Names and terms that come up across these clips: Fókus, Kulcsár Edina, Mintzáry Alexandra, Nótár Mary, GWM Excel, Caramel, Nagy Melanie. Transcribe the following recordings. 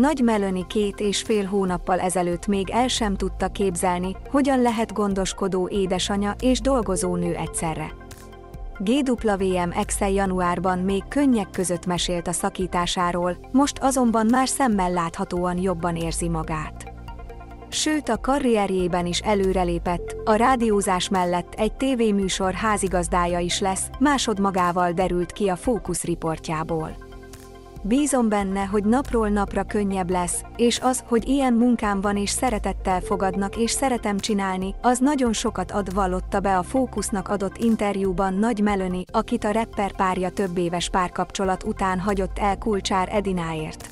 Nagy Melanie 2,5 hónappal ezelőtt még el sem tudta képzelni, hogyan lehet gondoskodó édesanya és dolgozó nő egyszerre. GWM Excel januárban még könnyek között mesélt a szakításáról, most azonban már szemmel láthatóan jobban érzi magát. Sőt, a karrierjében is előrelépett, a rádiózás mellett egy tévéműsor házigazdája is lesz, másodmagával derült ki a Fókusz riportjából. Bízom benne, hogy napról napra könnyebb lesz, és az, hogy ilyen munkám van és szeretettel fogadnak és szeretem csinálni, az nagyon sokat ad, vallotta be a Fókusznak adott interjúban Nagy Melanie, akit a rapper párja több éves párkapcsolat után hagyott el Kulcsár Edináért.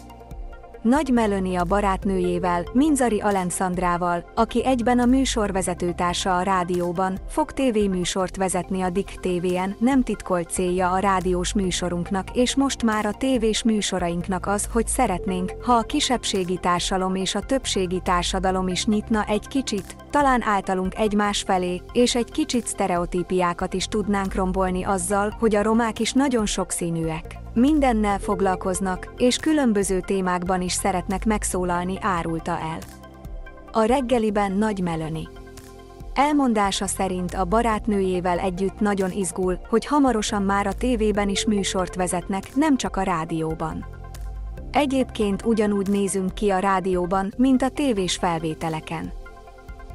Nagy Melanie a barátnőjével, Mintzáry Alexandrával, aki egyben a műsorvezetőtársa a rádióban, fog tévéműsort vezetni a DIK TV-n, nem titkolt célja a rádiós műsorunknak és most már a tévés műsorainknak az, hogy szeretnénk, ha a kisebbségi társadalom és a többségi társadalom is nyitna egy kicsit, talán általunk egymás felé, és egy kicsit sztereotípiákat is tudnánk rombolni azzal, hogy a romák is nagyon sokszínűek. Mindennel foglalkoznak, és különböző témákban is szeretnek megszólalni, árulta el. A reggeliben Nagy Melanie elmondása szerint a barátnőjével együtt nagyon izgul, hogy hamarosan már a tévében is műsort vezetnek, nem csak a rádióban. Egyébként ugyanúgy nézünk ki a rádióban, mint a tévés felvételeken.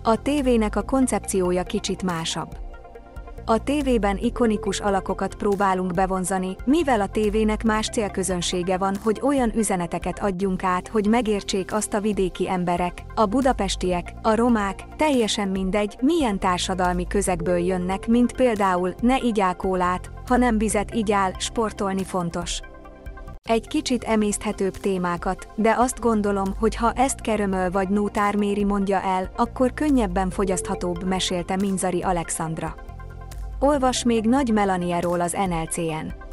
A tévének a koncepciója kicsit másabb. A tévében ikonikus alakokat próbálunk bevonzani, mivel a tévének más célközönsége van, hogy olyan üzeneteket adjunk át, hogy megértsék azt a vidéki emberek, a budapestiek, a romák, teljesen mindegy, milyen társadalmi közegből jönnek, mint például ne igyál kólát, ha nem vizet igyál, sportolni fontos. Egy kicsit emészthetőbb témákat, de azt gondolom, hogy ha ezt Caramel vagy Nótár Mary mondja el, akkor könnyebben fogyaszthatóbb, mesélte Mintzáry Alexandra. Olvas még Nagy Melanie-ról az nlc-en.